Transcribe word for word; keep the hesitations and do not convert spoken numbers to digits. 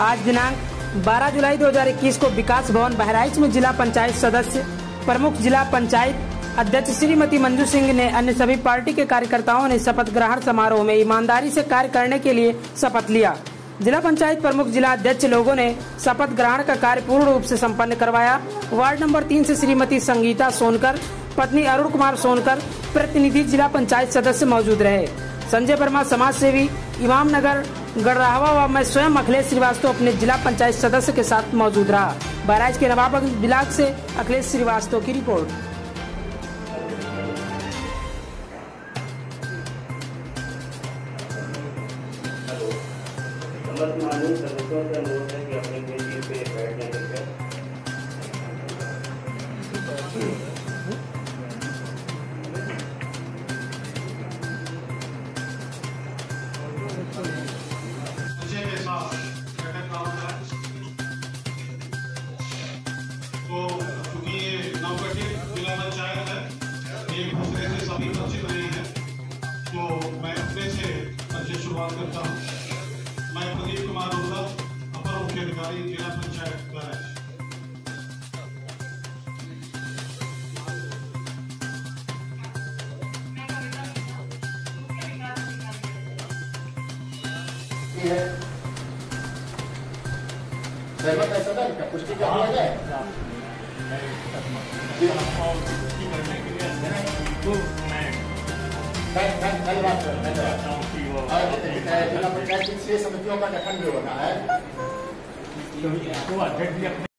आज दिनांक बारह जुलाई दो हज़ार इक्कीस को विकास भवन बहराइच में जिला पंचायत सदस्य प्रमुख जिला पंचायत अध्यक्ष श्रीमती मंजू सिंह ने अन्य सभी पार्टी के कार्यकर्ताओं ने शपथ ग्रहण समारोह में ईमानदारी से कार्य करने के लिए शपथ लिया। जिला पंचायत प्रमुख जिला अध्यक्ष लोगों ने शपथ ग्रहण का कार्य पूर्ण रूप से संपन्न करवाया। वार्ड नंबर तीन से श्रीमती संगीता सोनकर, पत्नी अरुण कुमार सोनकर, प्रतिनिधि जिला पंचायत सदस्य मौजूद रहे। संजय वर्मा समाज सेवी इमाम नगर गढ़ावा व मैं स्वयं अखिलेश श्रीवास्तव अपने जिला पंचायत सदस्य के साथ मौजूद रहा। बहराइच के नवाबगंज ब्लॉक से अखिलेश श्रीवास्तव की रिपोर्ट। माननीय सदस्यों से अनुरोध है कि अपने कोई चीज पे बैठने के लिए बच्चे के साथ बैठक का होता है। तो चूंकि ये नवगठित जिला पंचायत है, एक दूसरे से सभी परिचित नहीं है, तो मैं अपने से अच्छे शुरुआत करता हूँ। मैं प्रदीप कुमार अपर मुख्य अधिकारी जिला पंचायत पुष्टि करने के लिए मैं मैं मैं बात कर मैं चाहता हूँ कि वो जिला पंचायत की छह समितियों का गठन भी होना है।